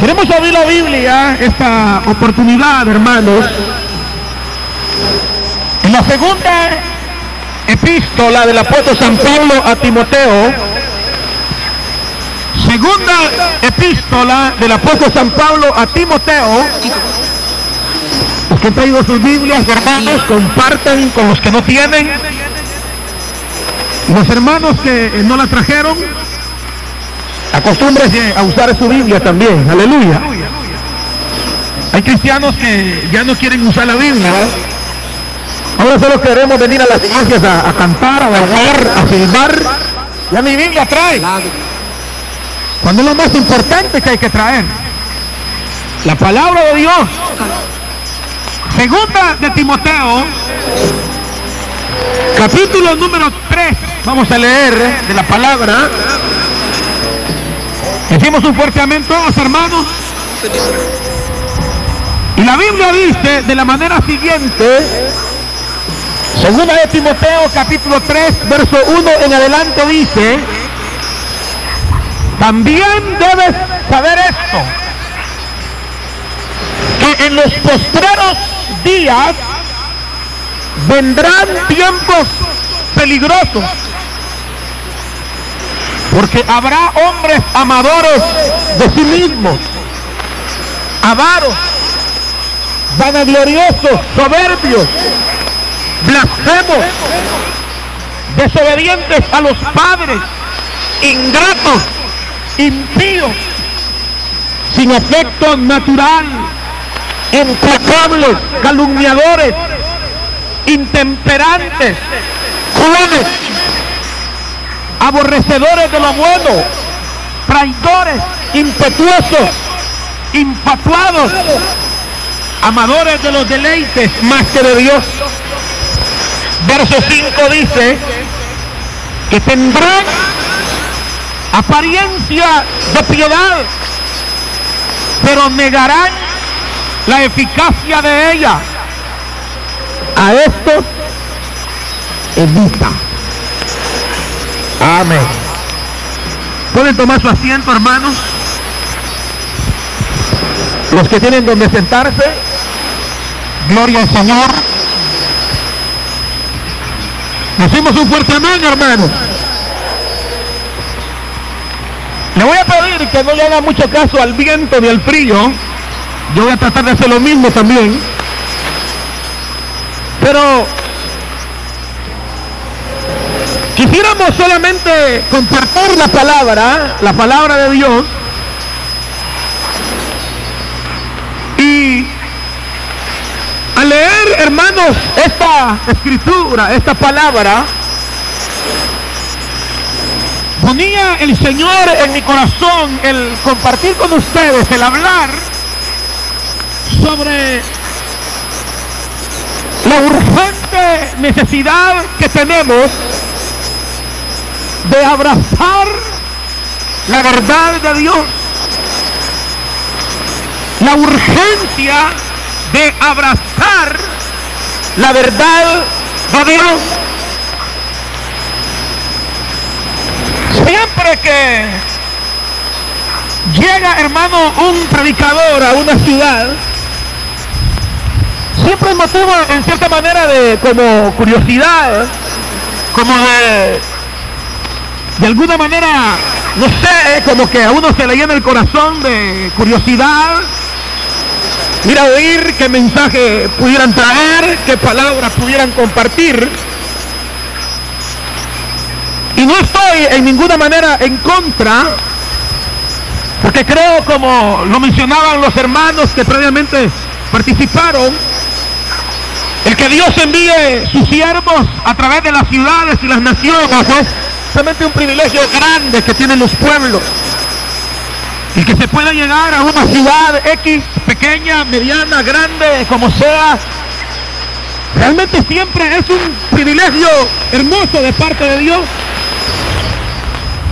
Queremos abrir la Biblia esta oportunidad, hermanos, en la segunda epístola del apóstol San Pablo a Timoteo. Segunda epístola del apóstol San Pablo a Timoteo. Los que han traído sus Biblias, hermanos, compartan con los que no tienen. Los hermanos que no la trajeron, acostúmbrense a usar su Biblia también. Aleluya. Hay cristianos que ya no quieren usar la Biblia. Ahora solo queremos venir a las iglesias a cantar, a bailar, a silbar. Ya mi Biblia trae. Cuando es lo más importante que hay que traer, la palabra de Dios. Segunda de Timoteo, capítulo número 3. Vamos a leer de la palabra. Hicimos un fuerte amén todos, hermanos. Y la Biblia dice de la manera siguiente. Segunda de Timoteo, capítulo 3, verso 1 en adelante dice: también debes saber esto, que en los postreros días vendrán tiempos peligrosos, porque habrá hombres amadores de sí mismos, avaros, vanagloriosos, soberbios, blasfemos, desobedientes a los padres, ingratos, impíos, sin afecto natural, implacables, calumniadores, intemperantes, crueles, aborrecedores de lo bueno, traidores, impetuosos, infatuados, amadores de los deleites más que de Dios. Verso 5 dice que tendrán apariencia de piedad, pero negarán la eficacia de ella. A esto evita. Amén. ¿Pueden tomar su asiento, hermanos? Los que tienen donde sentarse, gloria al Señor. Hacemos un fuerte amén, hermano. Le voy a pedir que no le haga mucho caso al viento ni al frío. Yo voy a tratar de hacer lo mismo también. Pero quisiéramos solamente compartir la palabra de Dios. Y al leer, hermanos, esta escritura, esta palabra, ponía el Señor en mi corazón el compartir con ustedes, el hablar sobre la urgente necesidad que tenemos de abrazar la verdad de Dios, la urgencia de abrazar la verdad de Dios. Siempre que llega, hermano, un predicador a una ciudad, siempre es motivo en cierta manera de como curiosidad, como de alguna manera, no sé, como que a uno se le llena el corazón de curiosidad. Ir a oír qué mensaje pudieran traer, qué palabras pudieran compartir. Y no estoy en ninguna manera en contra, porque creo, como lo mencionaban los hermanos que previamente participaron, el que Dios envíe sus siervos a través de las ciudades y las naciones es realmente un privilegio grande que tienen los pueblos. Y que se pueda llegar a una ciudad X, pequeña, mediana, grande, como sea, realmente siempre es un privilegio hermoso de parte de Dios.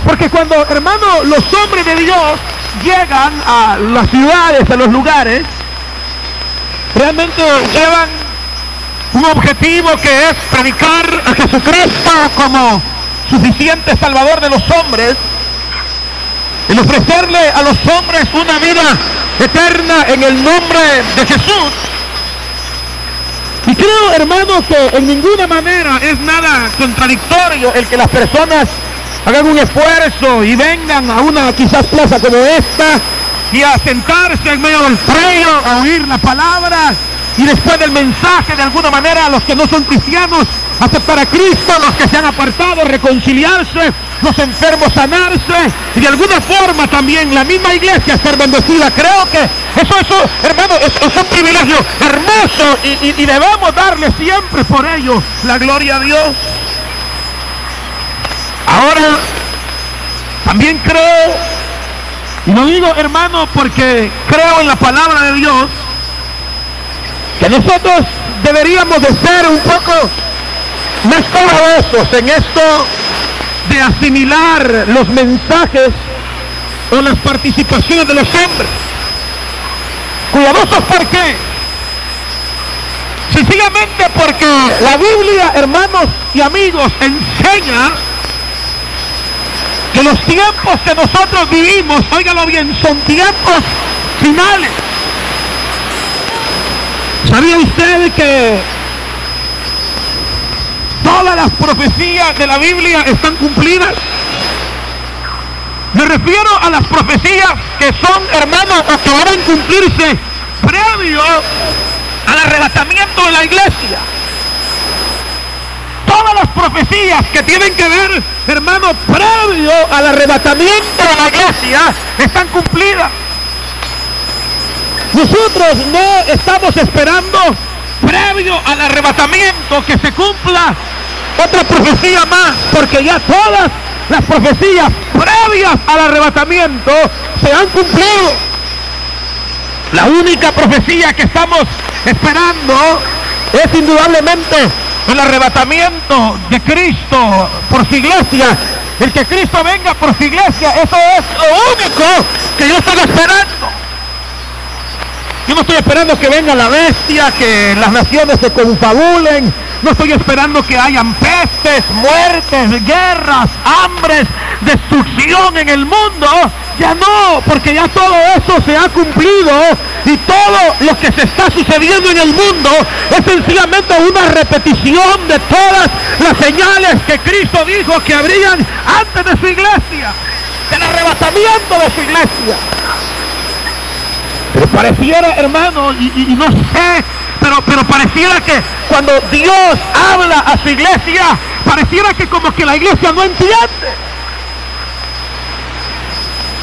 Porque cuando, hermano, los hombres de Dios llegan a las ciudades, a los lugares, realmente llevan un objetivo que es predicar a Jesucristo como suficiente salvador de los hombres, el ofrecerle a los hombres una vida eterna en el nombre de Jesús. Y creo, hermano, que en ninguna manera es nada contradictorio el que las personas hagan un esfuerzo y vengan a una quizás plaza como esta y a sentarse en medio del frío a oír la palabra, y después del mensaje, de alguna manera, los que no son cristianos aceptar a Cristo, los que se han apartado reconciliarse, los enfermos sanarse, y de alguna forma también la misma iglesia ser bendecida. Creo que eso hermano, es un privilegio hermoso, y debemos darle siempre por ello la gloria a Dios. Ahora, también creo, y lo digo, hermano, porque creo en la palabra de Dios, que nosotros deberíamos de ser un poco más cuidadosos en esto de asimilar los mensajes o las participaciones de los hombres. Cuidadosos, ¿por qué? Sencillamente porque la Biblia, hermanos y amigos, enseña que los tiempos que nosotros vivimos, óigalo bien, son tiempos finales. ¿Sabía usted que todas las profecías de la Biblia están cumplidas? Me refiero a las profecías que son, hermanos, o que deben cumplirse previo al arrebatamiento de la iglesia. Todas las profecías que tienen que ver, hermano, previo al arrebatamiento de la iglesia están cumplidas. Nosotros no estamos esperando, previo al arrebatamiento, que se cumpla otra profecía más, porque ya todas las profecías previas al arrebatamiento se han cumplido. La única profecía que estamos esperando es indudablemente el arrebatamiento de Cristo por su iglesia, el que Cristo venga por su iglesia. Eso es lo único que yo estoy esperando. Yo no estoy esperando que venga la bestia, que las naciones se confabulen. No estoy esperando que hayan pestes, muertes, guerras, hambres, destrucción en el mundo. Ya no, porque ya todo eso se ha cumplido, y todo lo que se está sucediendo en el mundo es sencillamente una repetición de todas las señales que Cristo dijo que habrían antes de su iglesia, del arrebatamiento de su iglesia. Pero pareciera, hermano, y no sé, pero pareciera que cuando Dios habla a su iglesia, pareciera que como que la iglesia no entiende.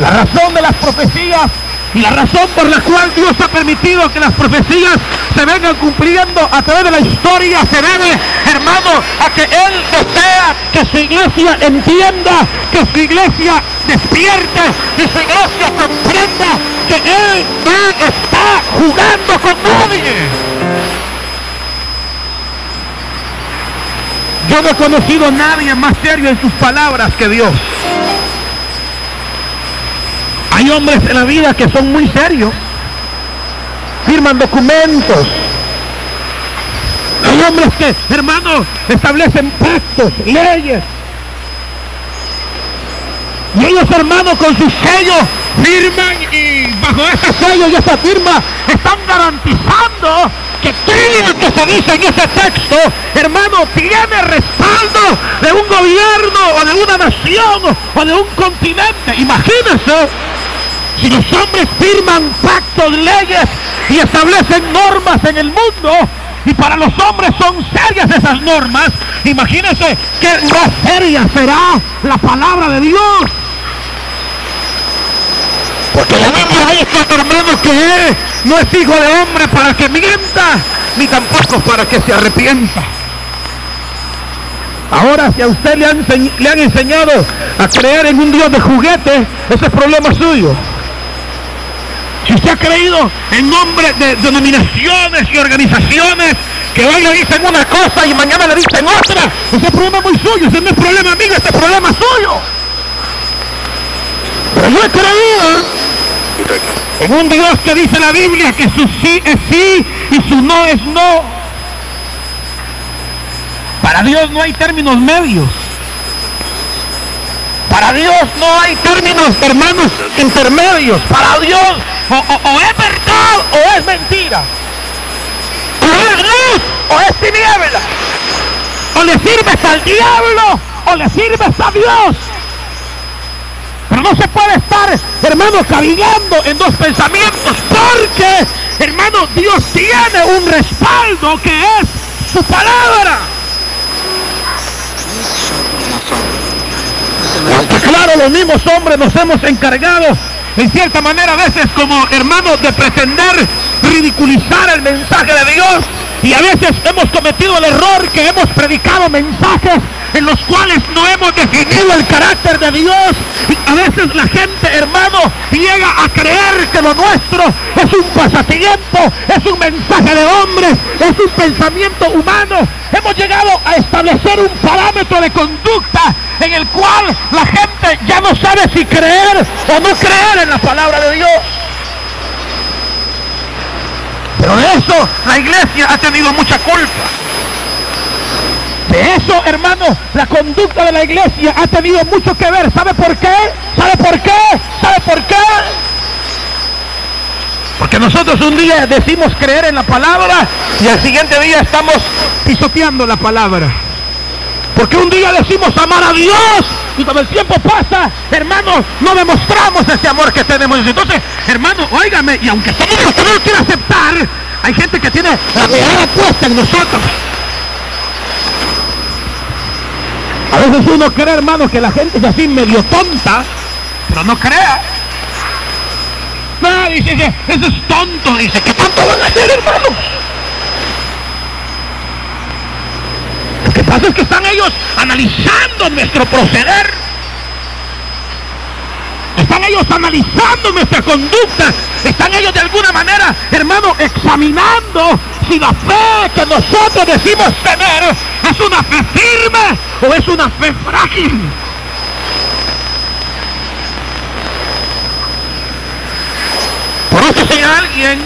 La razón de las profecías y la razón por la cual Dios ha permitido que las profecías se vengan cumpliendo a través de la historia se debe, hermano, a que Él desea que su iglesia entienda, que su iglesia despierte y su iglesia comprenda que Él no está jugando con nadie. Yo no he conocido a nadie más serio en sus palabras que Dios. Hay hombres en la vida que son muy serios, firman documentos. Hay hombres que, hermano, establecen pactos, leyes. Y ellos, hermano, con sus sellos firman, y bajo ese sello y esa firma están garantizando que todo lo que se dice en ese texto, hermano, tiene respaldo de un gobierno o de una nación o de un continente. Imagínense si los hombres firman pactos, leyes y establecen normas en el mundo, y para los hombres son serias esas normas. Imagínense qué más seria será la palabra de Dios. Porque la Biblia dice, hermano, que no es hijo de hombre para que mienta, ni tampoco para que se arrepienta. Ahora, si a usted le han enseñado a creer en un Dios de juguete, ese es problema suyo. Si usted ha creído en nombre de denominaciones y organizaciones que hoy le dicen una cosa y mañana le dicen otra, ese problema es muy suyo, ese no es problema mío, ese problema es suyo. Pero yo he creído en un Dios que dice la Biblia que su sí es sí y su no es no. Para Dios no hay términos medios. Para Dios no hay términos, hermanos, intermedios. Para Dios o es verdad o es mentira. O es luz o es tiniebla. O le sirves al diablo o le sirves a Dios. Pero no se puede estar, hermanos, cavilando en dos pensamientos, porque, hermanos, Dios tiene un respaldo que es su palabra. Claro, los mismos hombres nos hemos encargado, en cierta manera, a veces como hermanos, de pretender ridiculizar el mensaje de Dios, y a veces hemos cometido el error que hemos predicado mensajes en los cuales no hemos definido el carácter de Dios, y a veces la gente, hermano, llega a creer que lo nuestro es un pasatiempo, es un mensaje de hombres, es un pensamiento humano. Hemos llegado a establecer un parámetro de conducta en el cual la gente ya no sabe si creer o no creer en la palabra de Dios. Pero de eso la iglesia ha tenido mucha culpa. De eso, hermano, la conducta de la iglesia ha tenido mucho que ver. ¿Sabe por qué? ¿Sabe por qué? ¿Sabe por qué? Porque nosotros un día decimos creer en la palabra y al siguiente día estamos pisoteando la palabra. Porque un día decimos amar a Dios y cuando el tiempo pasa, hermano, no demostramos ese amor que tenemos. Entonces, hermano, óigame, y aunque somos los que no lo quiere aceptar, hay gente que tiene la mirada puesta en nosotros. A veces uno cree, hermano, que la gente es así medio tonta, pero no crea. No, dice que eso es tonto, dice, ¿qué tonto van a ser, hermanos? Lo que pasa es que están ellos analizando nuestro proceder. Están ellos analizando nuestra conducta. Están ellos de alguna manera, hermano, examinando si la fe que nosotros decimos tener es una fe firme o es una fe frágil. Por eso, si alguien,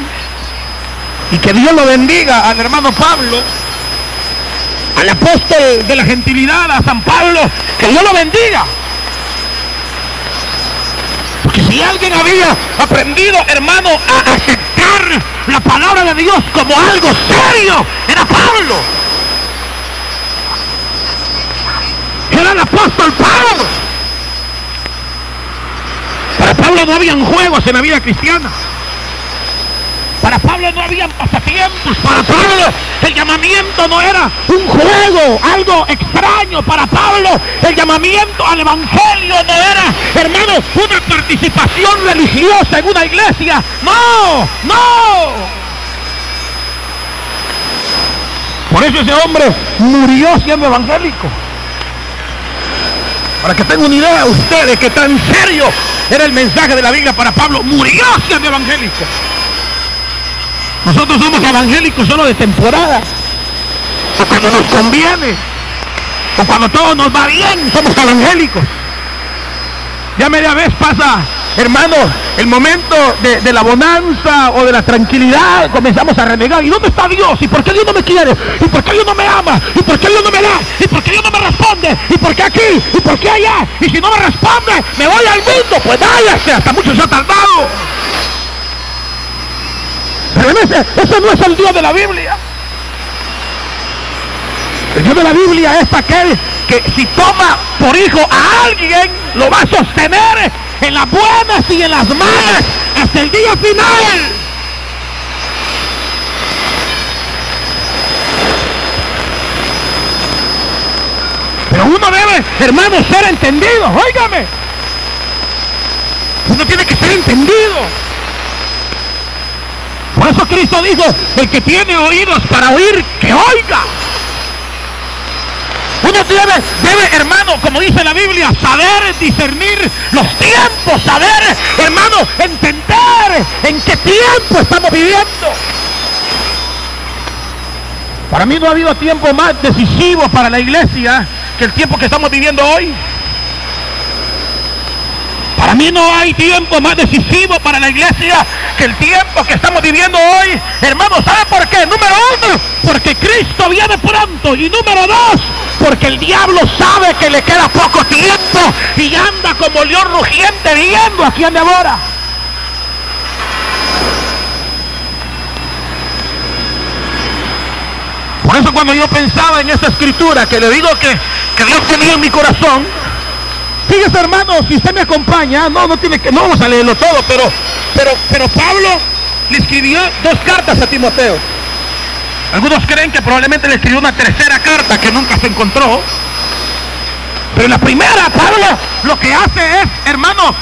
y que Dios lo bendiga al hermano Pablo, al apóstol de la gentilidad, a San Pablo, que Dios lo bendiga. Porque si alguien había aprendido, hermano, a aceptar la palabra de Dios como algo serio, era Pablo. Era el apóstol Pablo. Para Pablo no habían juegos en la vida cristiana. Para Pablo no habían pasatiempos. Para Pablo el llamamiento no era un juego, algo extraño. Para Pablo el llamamiento al evangelio no era, hermanos, una participación religiosa en una iglesia. ¡No! ¡No! Por eso ese hombre murió siendo evangélico. Para que tengan una idea ustedes que tan serio era el mensaje de la Biblia para Pablo. Murió siendo evangélico. Nosotros somos evangélicos solo de temporada, o cuando nos conviene, o cuando todo nos va bien, somos evangélicos. Ya media vez pasa, hermano, el momento de la bonanza o de la tranquilidad, comenzamos a renegar. ¿Y dónde está Dios? ¿Y por qué Dios no me quiere? ¿Y por qué Dios no me ama? ¿Y por qué Dios no me da? ¿Y por qué Dios no me responde? ¿Y por qué aquí? ¿Y por qué allá? Y si no me responde, me voy al mundo. Pues váyase, hasta mucho se ha tardado. Pero ese no es el Dios de la Biblia. El Dios de la Biblia es aquel que si toma por hijo a alguien, lo va a sostener en las buenas y en las malas hasta el día final. Pero uno debe, hermano, ser entendido. Óigame, uno tiene que ser entendido. Por eso Cristo dijo, el que tiene oídos para oír, que oiga. Uno debe, hermano, como dice la Biblia, saber discernir los tiempos, saber, hermano, entender en qué tiempo estamos viviendo. Para mí no ha habido tiempo más decisivo para la iglesia que el tiempo que estamos viviendo hoy. Para mí no hay tiempo más decisivo para la iglesia que el tiempo que estamos viviendo hoy. Hermanos, ¿sabe por qué? Número uno, porque Cristo viene pronto. Y número dos, porque el diablo sabe que le queda poco tiempo y anda como león rugiente viendo a quien devora. Por eso cuando yo pensaba en esta escritura que le digo que Dios tenía en mi corazón, fíjese hermano, si usted me acompaña, no vamos a leerlo todo, pero Pablo le escribió dos cartas a Timoteo. Algunos creen que probablemente le escribió una tercera carta que nunca se encontró, pero la primera, Pablo lo que hace es, hermano,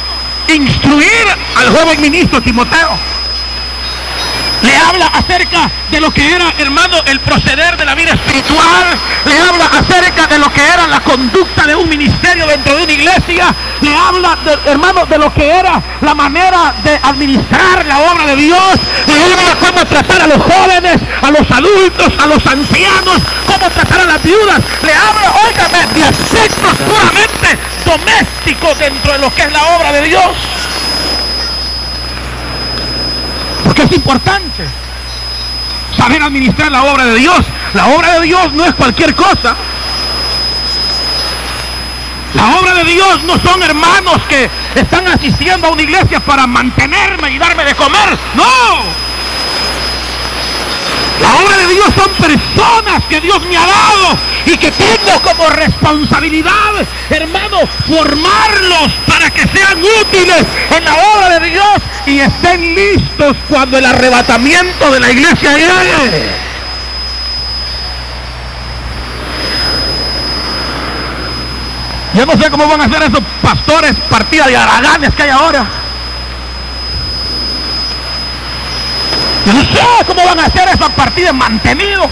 instruir al joven ministro Timoteo. Le habla acerca de lo que era, hermano, el proceder de la vida espiritual. Le habla acerca de lo que era la conducta de un ministerio dentro de una iglesia. Le habla, hermano, de lo que era la manera de administrar la obra de Dios. Le habla cómo tratar a los jóvenes, a los adultos, a los ancianos, cómo tratar a las viudas. Le habla, óigame, de aspectos puramente domésticos dentro de lo que es la obra de Dios. Porque es importante saber administrar la obra de Dios. La obra de Dios no es cualquier cosa. La obra de Dios no son hermanos que están asistiendo a una iglesia para mantenerme y darme de comer. ¡No! La obra de Dios son personas que Dios me ha dado y que tengo como responsabilidad, hermano, formarlos para que sean útiles en la obra de Dios y estén listos cuando el arrebatamiento de la iglesia llegue. Yo no sé cómo van a ser esos pastores, partida de haraganes que hay ahora. Yo no sé cómo van a hacer esas partidas mantenidos,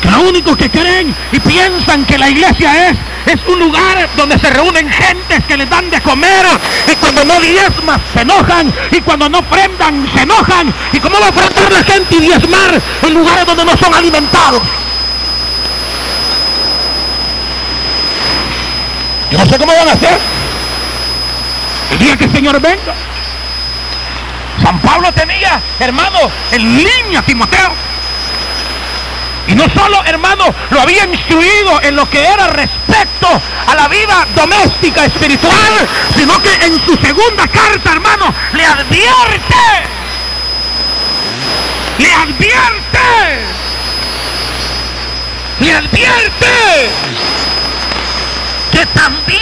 que lo único que creen y piensan que la iglesia es un lugar donde se reúnen gentes que les dan de comer, y cuando no diezmas se enojan, y cuando no prendan se enojan. ¿Y cómo va a ofrecer la gente y diezmar en lugares donde no son alimentados? Yo no sé cómo van a hacer el día que el Señor venga. San Pablo tenía, hermano, en línea a Timoteo. Y no solo, hermano, lo había instruido en lo que era respecto a la vida doméstica espiritual, sino que en su segunda carta, hermano, le advierte que también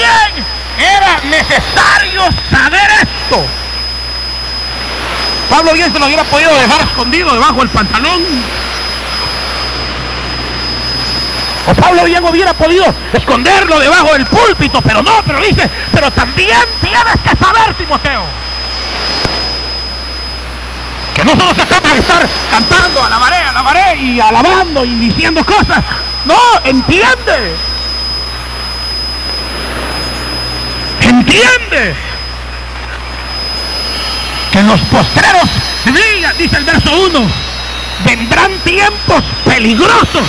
era necesario saber esto. Pablo bien se lo hubiera podido dejar escondido debajo del pantalón. O Pablo bien hubiera podido esconderlo debajo del púlpito, pero no, pero dice, pero también tienes que saber, Timoteo, que no solo se trata de estar cantando, alabaré, y alabando y diciendo cosas. No, entiende. En los postreros días, dice el verso 1, vendrán tiempos peligrosos.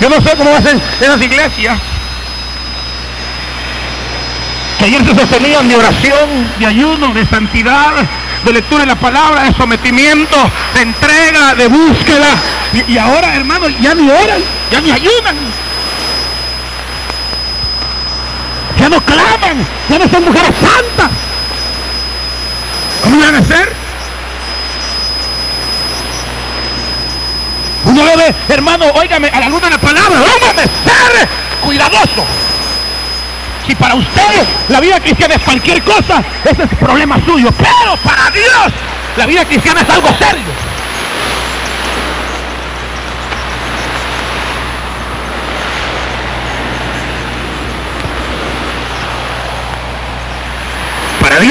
Yo no sé cómo hacen esas iglesias que ayer se sostenían de oración, de ayuno, de santidad, de lectura de la palabra, de sometimiento, de entrega, de búsqueda, y ahora, hermano, ya ni oran, ya ni ayunan, ya no claman, ya no son mujeres santas. ¿Cómo van a ser? Uno debe, hermano, óigame, a la luz de la palabra, óigame, ser cuidadoso. Si para usted la vida cristiana es cualquier cosa, ese es el problema suyo, pero para Dios la vida cristiana es algo serio.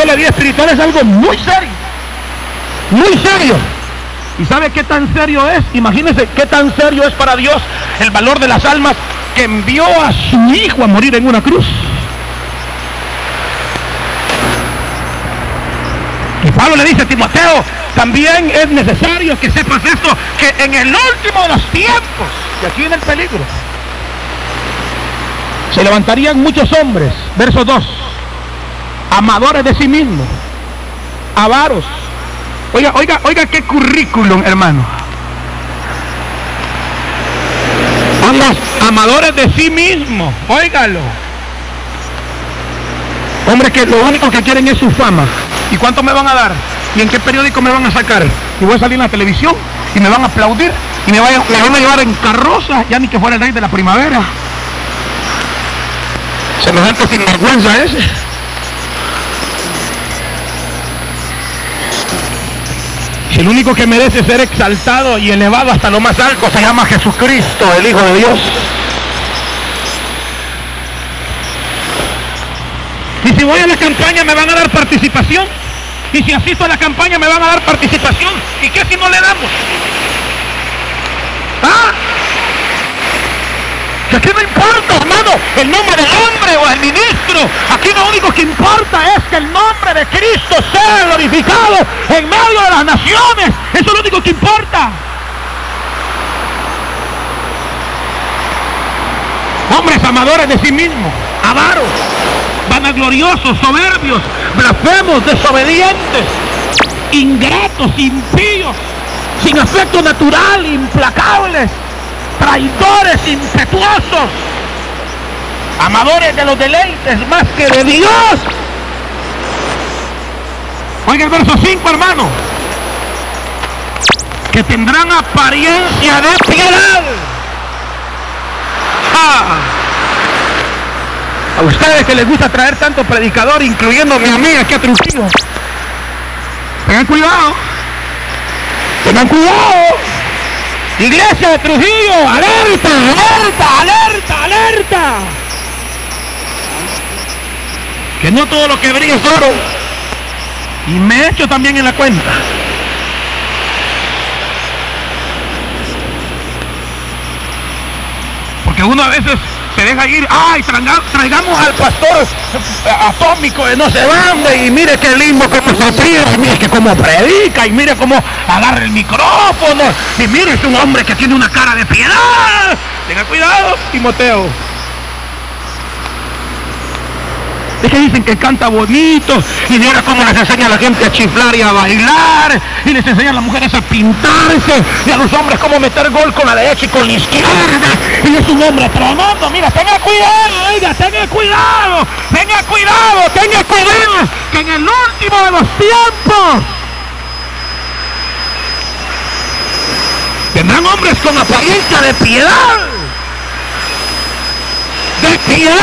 La vida espiritual es algo muy serio, muy serio. ¿Y sabe qué tan serio es? Imagínense qué tan serio es para Dios el valor de las almas, que envió a su hijo a morir en una cruz. Y Pablo le dice a Timoteo, también es necesario que sepas esto, que en el último de los tiempos, y aquí viene el peligro, se levantarían muchos hombres, verso 2, amadores de sí mismos, avaros. Oiga qué currículum, hermano. Ambos amadores de sí mismos, óigalo. Hombres que lo único que quieren es su fama. ¿Y cuánto me van a dar? ¿Y en qué periódico me van a sacar? Y voy a salir en la televisión y me van a aplaudir y me van a llevar en carroza, ya ni que fuera el rey de la primavera. Semejante sinvergüenza ese. El único que merece ser exaltado y elevado hasta lo más alto se llama Jesucristo, el Hijo de Dios. Y si voy a la campaña me van a dar participación. Y si asisto a la campaña me van a dar participación. ¿Y qué si no le damos? ¿Ah? Que aquí no importa, hermano, el nombre del hombre o el ministro. Aquí lo único que importa es que el nombre de Cristo sea glorificado en medio de las naciones. Eso es lo único que importa. Hombres amadores de sí mismos, avaros, vanagloriosos, soberbios, blasfemos, desobedientes, ingratos, impíos, sin afecto natural, implacables, traidores, impetuosos, amadores de los deleites más que de Dios. Oiga el verso 5, hermano, que tendrán apariencia de piedad. ¡Ja! A ustedes que les gusta traer tanto predicador, incluyendo a mi amiga aquí a Trujillo, tengan cuidado, tengan cuidado. Iglesia de Trujillo, alerta, alerta, alerta, alerta. Que no todo lo que brilla es oro. Y me echo también en la cuenta. Porque uno a veces se deja ir, ay, traigamos al pastor atómico de no sé dónde, y mire qué lindo cómo se tira, y mire que cómo predica, y mire cómo agarra el micrófono, y mire, es un hombre que tiene una cara de piedad. Tenga cuidado, Timoteo. Es que dicen que canta bonito, y mira cómo les enseña a la gente a chiflar y a bailar, y les enseña a las mujeres a pintarse, y a los hombres cómo meter gol con la derecha y con la izquierda, y es un hombre tremendo. Mira, tenga cuidado, oiga, tenga cuidado, tenga cuidado, tenga cuidado, que en el último de los tiempos tendrán hombres con apariencia de piedad, de piedad.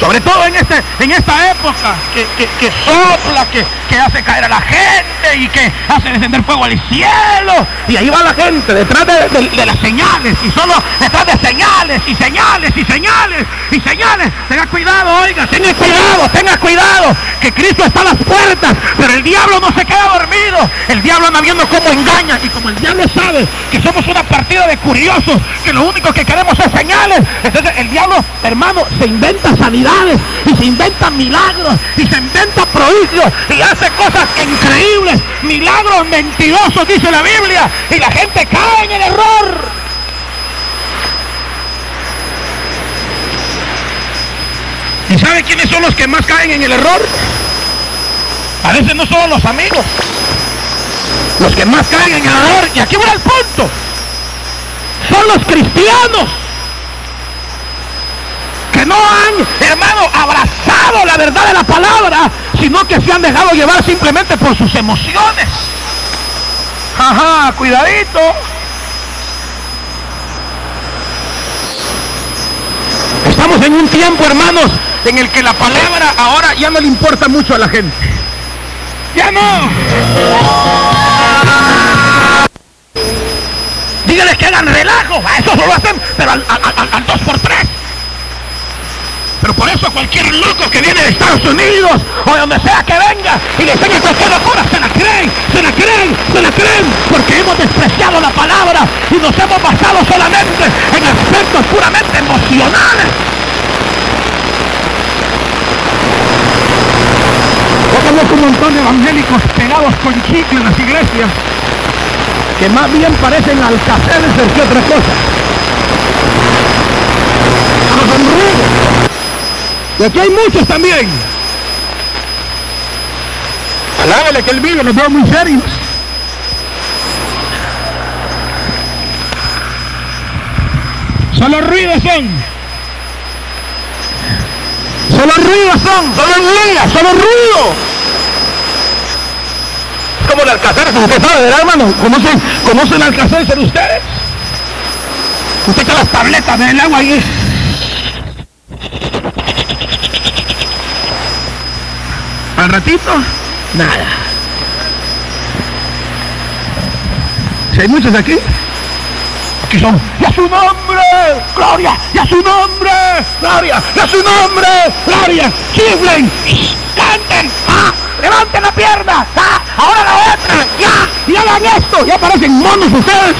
Sobre todo en esta época que sopla, que hace caer a la gente y que hace descender fuego al cielo. Y ahí va la gente detrás de las señales, y solo detrás de señales, y señales, y señales, y señales. Tenga cuidado, oiga, tenga cuidado, que Cristo está a las puertas, pero el diablo no se queda dormido. El diablo anda viendo cómo engaña, y como el diablo sabe que somos una partida de curiosos, que lo único que queremos es señales, entonces el diablo, hermano, se inventa sanidad, y se inventan milagros, y se inventa prodigios, y hace cosas increíbles, milagros mentirosos, dice la Biblia, y la gente cae en el error. ¿Y sabe quiénes son los que más caen en el error? A veces no son los amigos los que más caen en el error, y aquí va el punto, son los cristianos que no han, hermano, abrazado la verdad de la palabra, sino que se han dejado llevar simplemente por sus emociones. Ajá, cuidadito. Estamos en un tiempo, hermanos, en el que la palabra ahora ya no le importa mucho a la gente. ¡Ya no! Díganles que hagan relajo, a eso lo hacen, pero al 2x3. Pero por eso cualquier loco que viene de Estados Unidos o de donde sea que venga y le enseña cualquier locura, se la creen, se la creen, se la creen, porque hemos despreciado la palabra y nos hemos basado solamente en aspectos puramente emocionales. Yo conozco un montón de evangélicos pegados con chicle en las iglesias que más bien parecen alcaceres que otra cosa. Y aquí hay muchos también. Alábele que él vive, los veo muy serios. Solo ruidos son. Solo ruidos son. Solo ruidos, solo ruido. Es como el Alcácer, como usted sabe, ¿verdad, hermano? ¿Conocen Alcácer ustedes? Usted que las tabletas del agua ahí. Al ratito, nada. Si hay muchos aquí, aquí son. ¡Y a su nombre! ¡Gloria! ¡Y a su nombre! ¡Gloria! ¡Y a su nombre! ¡Gloria! ¡Chiflen! ¡Canten! ¡Ah! ¡Levanten la pierna! ¡Ah! ¡Ahora la otra! ¡Ya! ¡Y hagan esto! ¡Ya parecen monos ustedes!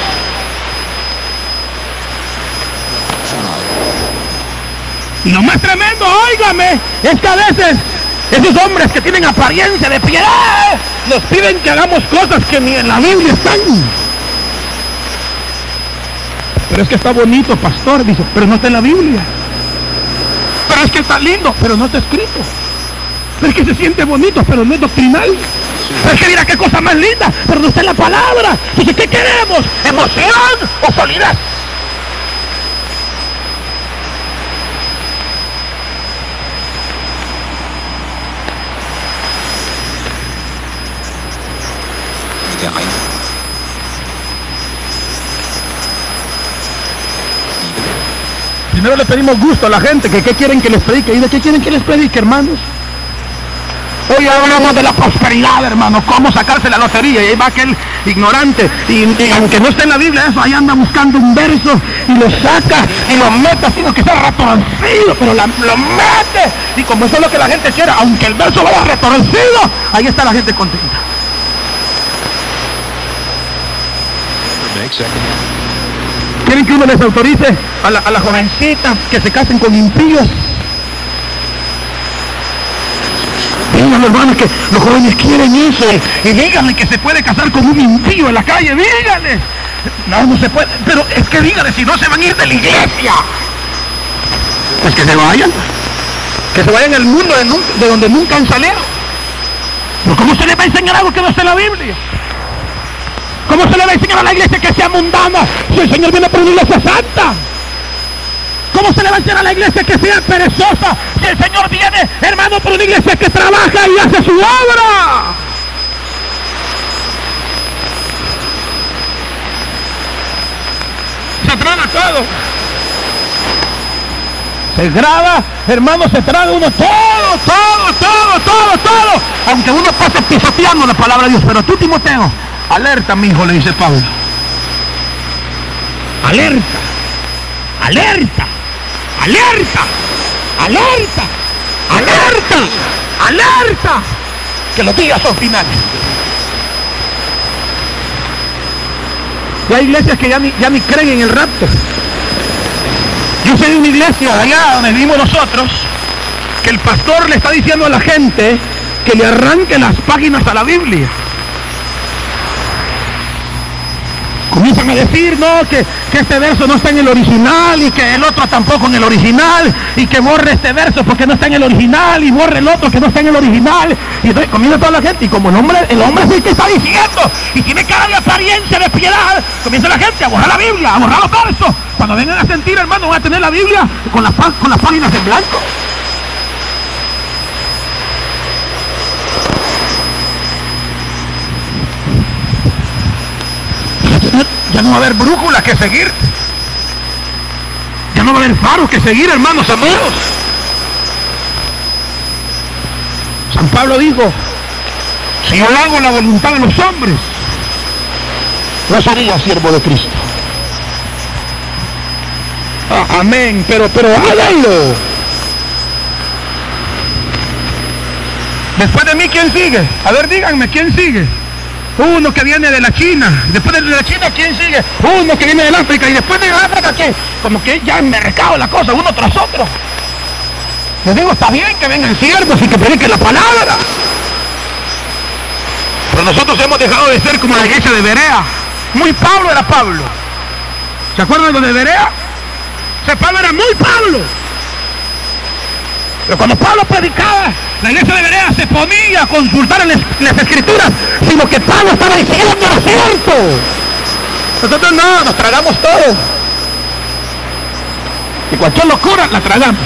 Y lo más tremendo, óigame, es que a veces esos hombres que tienen apariencia de piedad nos piden que hagamos cosas que ni en la Biblia están. Pero es que está bonito, pastor, dice, pero no está en la Biblia. Pero es que está lindo, pero no está escrito. Pero es que se siente bonito, pero no es doctrinal. Pero es que mira qué cosa más linda, pero no está en la palabra. Dice, ¿qué queremos? ¿Emoción o solidez? Primero le pedimos gusto a la gente, que qué quieren que les predique. ¿Y de qué quieren que les predique, hermanos? Hoy hablamos de la prosperidad, hermano, cómo sacarse la lotería. Y ahí va aquel ignorante, y aunque no esté en la Biblia eso, ahí anda buscando un verso y lo saca y lo mete, sino que está retorcido, pero lo mete. Y como eso es lo que la gente quiere, aunque el verso vaya retorcido, ahí está la gente contenta. ¿Quieren que uno les autorice a la jovencita que se casen con impíos? Díganle, hermanos, que los jóvenes quieren eso, y díganle que se puede casar con un impío en la calle, díganle. No, no se puede, pero es que díganle, si no se van a ir de la iglesia. Pues que se vayan al mundo de donde nunca han salido. Pero ¿cómo se les va a enseñar algo que no está en la Biblia? ¿Cómo se le va a enseñar a la iglesia que sea mundana si el Señor viene por una iglesia santa? ¿Cómo se le va a enseñar a la iglesia que sea perezosa si el Señor viene, hermano, por una iglesia que trabaja y hace su obra? Se traga todo. Se graba, hermano, se traga uno todo. Aunque uno pase pisoteando la palabra de Dios. Pero tú, Timoteo, alerta, mi hijo, le dice Pablo. Alerta, alerta, alerta, alerta, alerta, alerta, que los días son finales. Y hay iglesias que ya ni creen en el rapto. Yo soy de una iglesia allá donde vivimos nosotros, que el pastor le está diciendo a la gente que le arranque las páginas a la Biblia. Comienzan a decir, no, que este verso no está en el original, y que el otro tampoco en el original, y que borre este verso porque no está en el original, y borre el otro que no está en el original. Y entonces comienza toda la gente, y como el hombre es el que está diciendo, y tiene cara de apariencia de piedad, comienza la gente a borrar la Biblia, a borrar los versos. Cuando vengan a sentir, hermano, van a tener la Biblia con las páginas en blanco. Ya no va a haber brújula que seguir. Ya no va a haber faros que seguir, hermanos amigos. San Pablo dijo, si yo hago la voluntad de los hombres, no sería siervo de Cristo. Ah, amén, pero háganlo. Después de mí, ¿quién sigue? A ver, díganme, ¿quién sigue? Uno que viene de la China, después de la China, ¿quién sigue? Uno que viene del África, y después de África, ¿qué? Como que ya me recado la cosa, uno tras otro. Les digo, está bien que vengan siervos y que prediquen la palabra, pero nosotros hemos dejado de ser como la iglesia de Berea. Muy Pablo era Pablo. ¿Se acuerdan de los de Berea? San Pablo era muy Pablo. Pero cuando Pablo predicaba, la iglesia de Berea se ponía a consultar en las escrituras, sino que Pablo estaba diciendo que era cierto. Nosotros no, nos tragamos todo. Y cualquier locura la tragamos.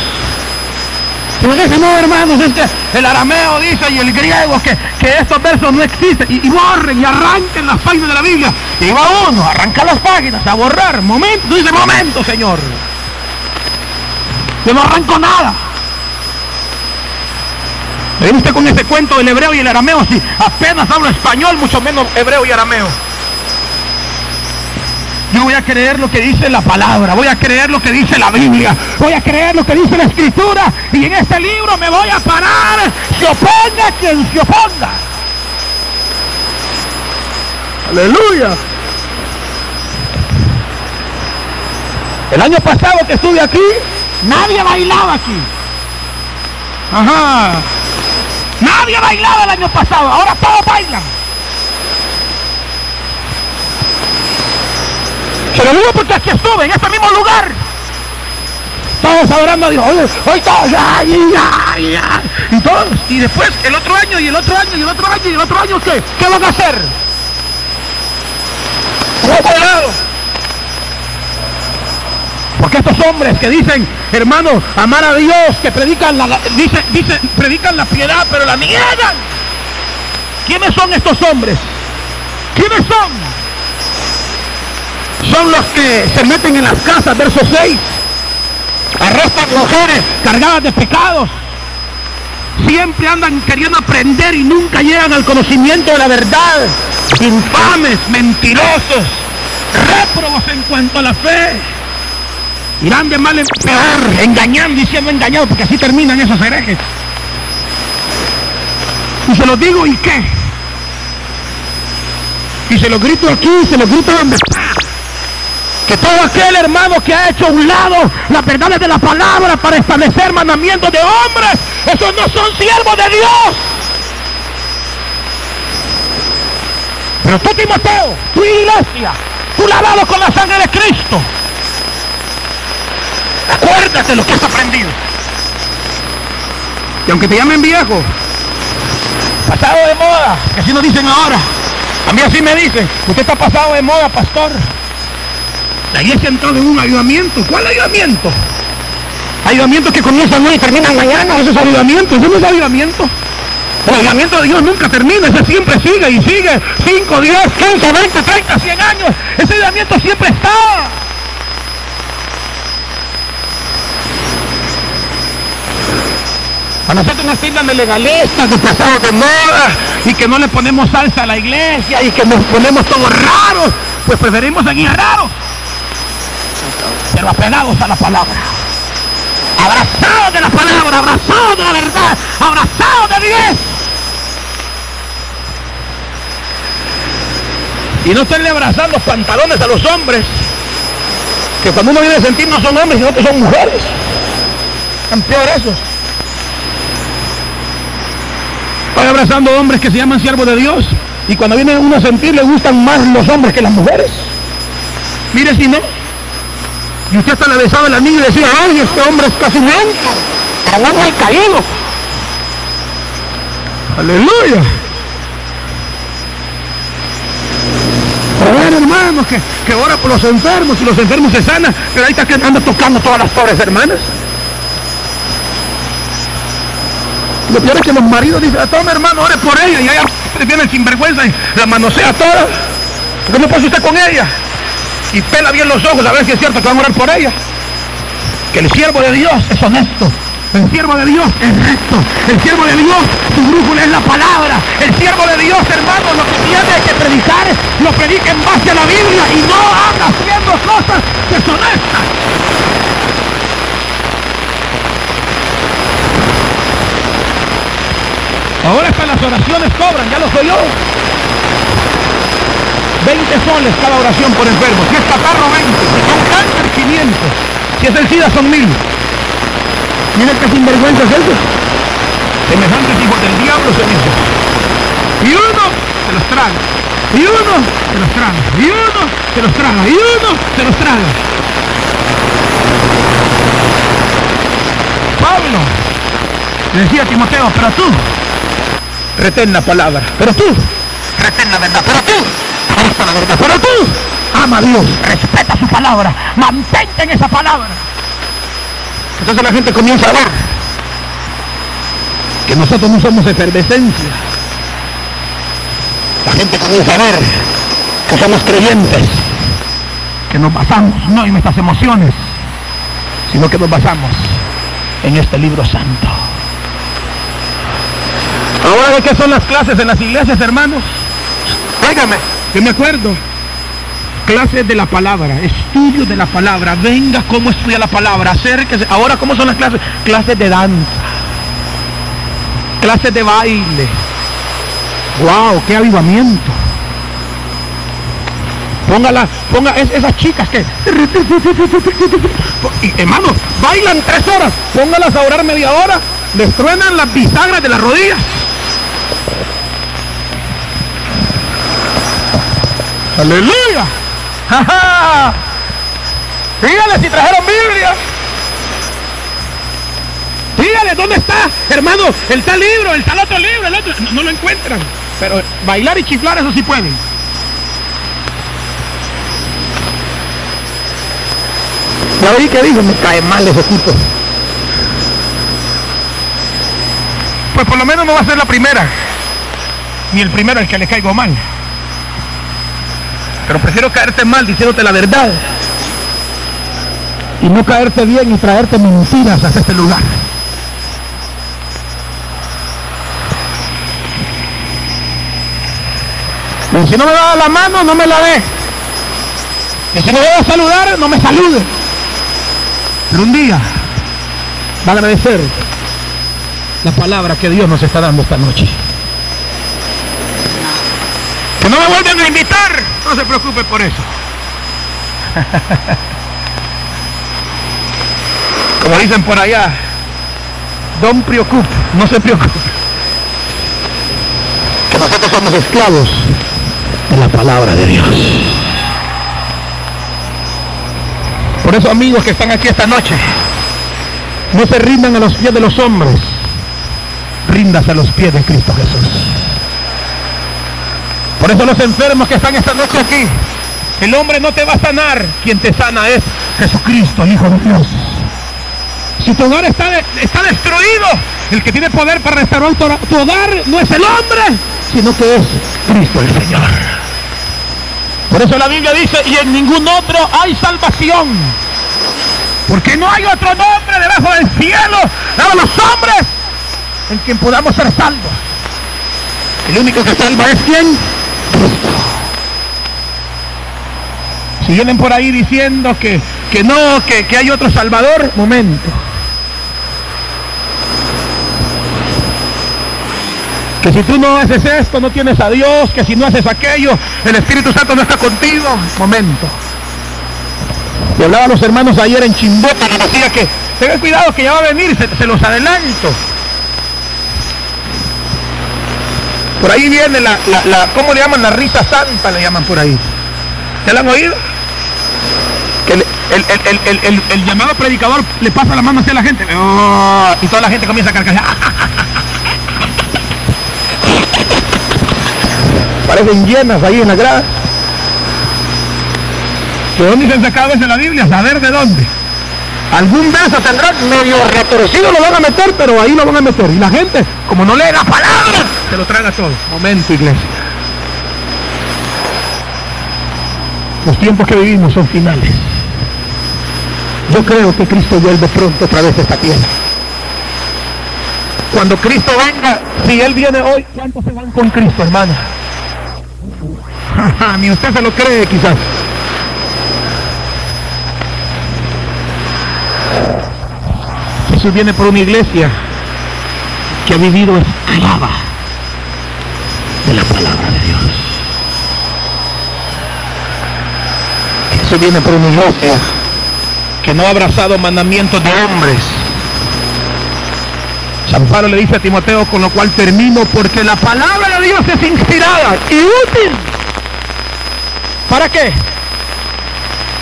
Imagínense, no, hermanos, es que el arameo dice y el griego que estos versos no existen. Y borren y arranquen las páginas de la Biblia. Y va uno a arrancar las páginas, a borrar. Momento, dice, momento, Señor. Yo no arranco nada. ¿Me viste con ese cuento del hebreo y el arameo? Si apenas hablo español, mucho menos hebreo y arameo. Yo voy a creer lo que dice la palabra, voy a creer lo que dice la Biblia, voy a creer lo que dice la Escritura, y en este libro me voy a parar, se oponga quien se oponga. ¡Aleluya! El año pasado que estuve aquí, nadie bailaba aquí. Ajá. Nadie bailaba el año pasado, ahora todos bailan. Se lo digo porque aquí estuve, en este mismo lugar. Todos adorando a Dios. Hoy todos, y todos. Y después el otro año, y el otro año, y el otro año, y el otro año, ¿qué? ¿Qué van a hacer? Porque estos hombres que dicen, hermano, amar a Dios, que predican predican la piedad, pero la niegan. ¿Quiénes son estos hombres? ¿Quiénes son? Son los que se meten en las casas, verso 6. Arrestan mujeres cargadas de pecados. Siempre andan queriendo aprender y nunca llegan al conocimiento de la verdad. Infames, mentirosos, réprobos en cuanto a la fe. Irán de mal en peor, engañando y siendo engañados, porque así terminan esos herejes. Y se los digo, ¿y qué? Y se los grito aquí, se los grito donde está. Que todo aquel hermano que ha hecho a un lado las verdades de la palabra para establecer mandamientos de hombres, esos no son siervos de Dios. Pero tú, Timoteo, tu iglesia, tú lavado con la sangre de Cristo, acuérdate lo que has aprendido. Y aunque te llamen viejo, pasado de moda, que así nos dicen ahora, a mí así me dicen, usted está pasado de moda, pastor. La iglesia ha entrado en un avivamiento. ¿Cuál avivamiento? Avivamientos que comienzan hoy y terminan mañana. Eso es avivamiento, eso no es avivamiento. El avivamiento de Dios nunca termina, ese siempre sigue y sigue. 5, 10, 15, 20, 30, 100 años, ese avivamiento siempre está. A nosotros nos tildan de legalistas, de pasados de moda, y que no le ponemos salsa a la iglesia, y que nos ponemos todos raros. Pues preferimos seguir raros, pero apegados a la palabra, abrazados de la palabra, abrazados de la verdad, abrazados de Dios. Y no estén abrazando los pantalones a los hombres, que cuando uno viene a sentir no son hombres, sino que son mujeres. Están peor esos. Estoy abrazando hombres que se llaman siervos de Dios, y cuando viene uno a sentir le gustan más los hombres que las mujeres. Mire si no. Y usted hasta le besaba el anillo y decía, ay, este hombre es casi blanco, pero no hay caído. Aleluya. Pero bueno, hermanos, que ora por los enfermos, y los enfermos se sanan, pero ahí está que anda tocando todas las pobres hermanas. Lo peor es que los maridos dicen, a toma hermano, ore por ella, y allá viene el sinvergüenza y la manosea toda. ¿Cómo pasa usted con ella? Y pela bien los ojos a ver si es cierto que van a orar por ella. Que el siervo de Dios es honesto, el siervo de Dios es recto, el siervo de Dios, su brújula es la palabra, el siervo de Dios, hermano, lo que tiene que predicar, lo predica en base a la Biblia y no anda haciendo cosas deshonestas. Ahora hasta las oraciones cobran, ya lo soy yo. 20 soles cada oración por enfermo. Si es catarro, 20. Si es un cáncer, 500. Si es el SIDA, son 1000. Miren qué sinvergüenza es eso. Semejantes hijos del diablo se dice. Y uno se los traga. Y uno se los traga. Y uno se los traga. Y uno se los traga. Pablo le decía a Timoteo, pero tú retén la palabra, pero tú retén la verdad, pero tú ama la verdad, pero tú ama a Dios, respeta su palabra, mantente en esa palabra. Entonces la gente comienza a ver que nosotros no somos efervescencia. La gente comienza a ver que somos creyentes, que nos basamos no en nuestras emociones, sino que nos basamos en este libro santo. Ahora, ¿de qué son las clases en las iglesias, hermanos? Óigame, que me acuerdo, clases de la palabra, estudio de la palabra. Venga, cómo estudia la palabra, acérquese. Ahora, ¿cómo son las clases? Clases de danza, clases de baile. ¡Wow! ¡Qué avivamiento! Ponga esas chicas que... Y, hermanos, bailan 3 horas. Póngalas a orar media hora. Les truenan las bisagras de las rodillas. ¡Aleluya! ¡Ja, ja! Dígale si trajeron Biblia. Dígale dónde está, hermanos, el tal libro, el tal otro libro, el otro. No, no lo encuentran. Pero bailar y chiflar, eso sí pueden. Ya oí que dijo, me caen mal esos tipos. Pues por lo menos no va a ser la primera, ni el primero al que le caigo mal. Pero prefiero caerte mal diciéndote la verdad, y no caerte bien y traerte mentiras hacia este lugar. Y si no me da la mano, no me la dé. Y si no me voy a saludar, no me salude. Pero un día va a agradecer la palabra que Dios nos está dando esta noche. Que no me vuelvan a invitar, no se preocupe por eso. Como dicen por allá, don preocupe, no se preocupe. Que nosotros somos esclavos de la palabra de Dios. Por eso, amigos que están aquí esta noche, no se rindan a los pies de los hombres, ríndase a los pies de Cristo Jesús. Por eso los enfermos que están esta noche aquí, el hombre no te va a sanar, quien te sana es Jesucristo, el Hijo de Dios. Si tu hogar está destruido, el que tiene poder para restaurar tu hogar no es el hombre, sino que es Cristo el Señor. Por eso la Biblia dice, y en ningún otro hay salvación, porque no hay otro nombre debajo del cielo, dado a los hombres, en quien podamos ser salvos. El único que salva es quien? Cristo. Si vienen por ahí diciendo que hay otro Salvador, momento. Que si tú no haces esto, no tienes a Dios, que si no haces aquello, el Espíritu Santo no está contigo, momento. Y hablaba a los hermanos ayer en Chimbote, y decía que tengan cuidado que ya va a venir, se los adelanto. Por ahí viene ¿cómo le llaman? La risa santa le llaman por ahí. ¿Ya la han oído? Que el llamado predicador le pasa la mano hacia la gente. ¡Oh! Y toda la gente comienza a carcajear. Parecen llenas ahí en la grada. ¿De dónde se han sacado eso en la Biblia? Saber de dónde. Algún verso tendrán medio retorcido, lo van a meter, pero ahí lo van a meter. Y la gente, como no lee la palabra, se lo traga todo. Momento, iglesia. Los tiempos que vivimos son finales. Yo creo que Cristo vuelve pronto otra vez a esta tierra. Cuando Cristo venga, si Él viene hoy, ¿cuántos se van con Cristo, hermana? Ni usted se lo cree, quizás. Jesús viene por una iglesia que ha vivido esclava de la palabra de Dios. Jesús viene por una iglesia que no ha abrazado mandamientos de hombres. San Pablo le dice a Timoteo, con lo cual termino, porque la palabra de Dios es inspirada y útil. ¿Para qué?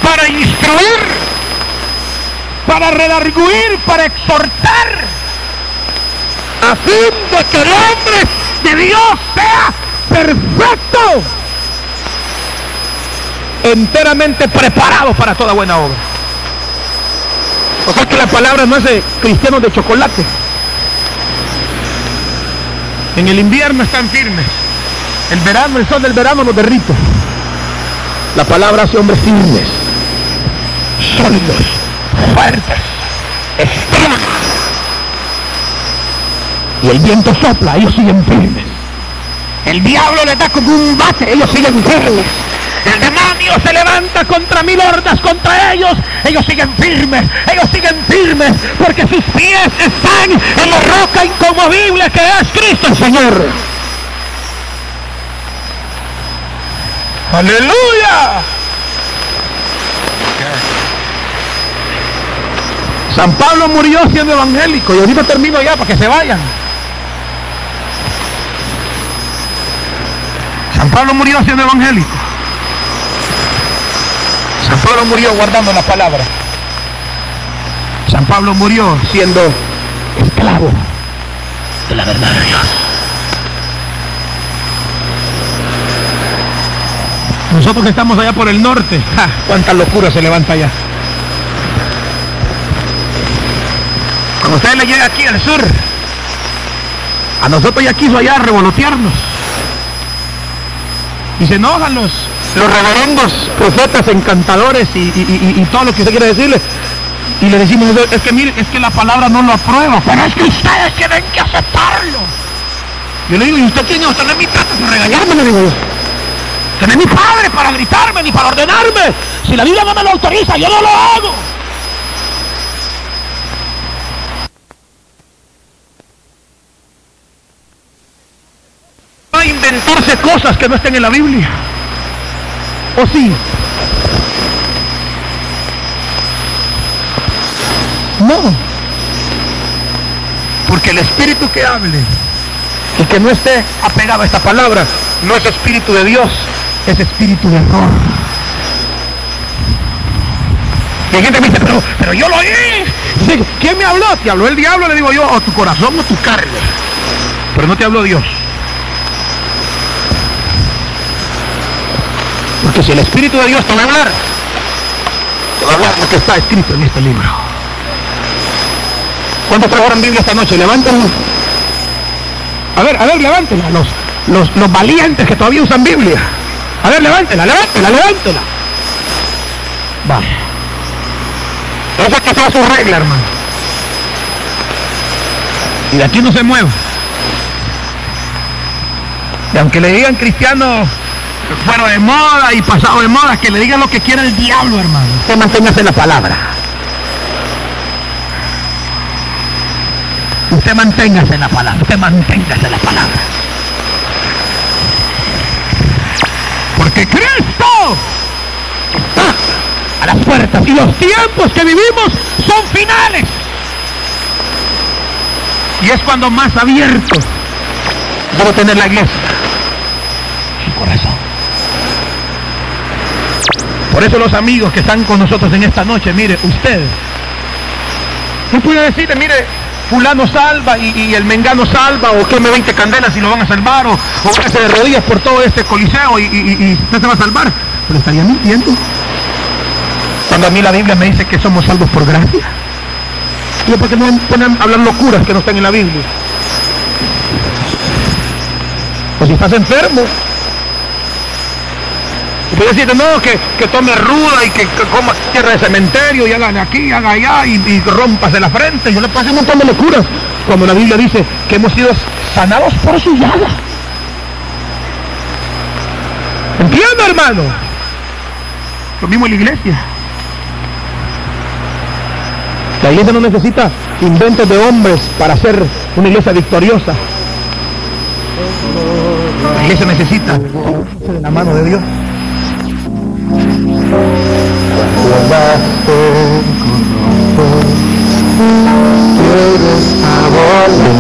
Para instruir, para redarguir, para exhortar, a fin de que el hombre de Dios sea perfecto, enteramente preparado para toda buena obra. O sea que la palabra no es de cristianos de chocolate. En el invierno están firmes, el verano, el sol del verano los derrite. La palabra hace hombres firmes, sólidos, fuertes, extremas. Y el viento sopla, ellos siguen firmes. El diablo le da como un bate, ellos siguen firmes. El demonio se levanta contra mil hordas, contra ellos siguen firmes, ellos siguen firmes, porque sus pies están en la roca inconmovible que es Cristo el Señor. ¡Aleluya! San Pablo murió siendo evangélico, y ahorita termino ya para que se vayan. San Pablo murió siendo evangélico. San Pablo murió guardando la palabra. San Pablo murió siendo esclavo de la verdad de Dios. Nosotros que estamos allá por el norte, ¡ja! Cuánta locura se levanta allá. Cuando ustedes le llegan aquí al sur, a nosotros ya quiso allá revolotearnos. Y se enojan los reverendos profetas encantadores y todo lo que usted quiere decirle, y le decimos, es que miren, es que la palabra no lo aprueba, pero es que ustedes tienen que aceptarlo. Yo le digo, ¿y usted tiene? Usted no es mi padre para regañarme, le digo yo. Usted no es mi padre para gritarme ni para ordenarme. Si la Biblia no me lo autoriza, yo no lo hago. No hay inventarse cosas que no estén en la Biblia. ¿O sí? No. Porque el espíritu que hable y que no esté apegado a esta palabra no es espíritu de Dios, es espíritu de error. Y hay gente que me dice, pero yo lo oí. Sí, ¿quién me habló? ¿Te habló el diablo? Le digo yo, o tu corazón o tu carne. Pero no te habló Dios. Porque si el Espíritu de Dios te va a hablar lo que está escrito en este libro. ¿Cuántos trabajaron Biblia esta noche? Levántenlo. A ver, levántenla. Los valientes que todavía usan Biblia. A ver, levántenla. Vale. Esa es que sea su regla, hermano. Y de aquí no se mueva. Y aunque le digan cristiano, bueno, de moda y pasado de moda, que le digan lo que quiera el diablo, hermano. Usted manténgase en la palabra. Usted manténgase en la palabra. Usted manténgase en la palabra. Porque Cristo está a las puertas y los tiempos que vivimos son finales. Y es cuando más abierto debe tener la iglesia su corazón. Por eso los amigos que están con nosotros en esta noche, mire, usted no puede decirle, mire, fulano salva y el mengano salva, o queme 20 candelas y lo van a salvar, o váyase de rodillas por todo este coliseo y usted se va a salvar. Pero estaría mintiendo. Cuando a mí la Biblia me dice que somos salvos por gracia. ¿Y por qué no ponen a hablar locuras que no están en la Biblia? O si estás enfermo, voy a decirte, no, que tome ruda y que coma tierra de cementerio y hagan aquí, haga allá y rompase la frente. Yo le paso un montón de locuras cuando la Biblia dice que hemos sido sanados por su llaga. ¿Entiende, hermano? Lo mismo en la iglesia. La iglesia no necesita inventos de hombres para ser una iglesia victoriosa. La iglesia necesita de la mano de Dios. Quiero saber.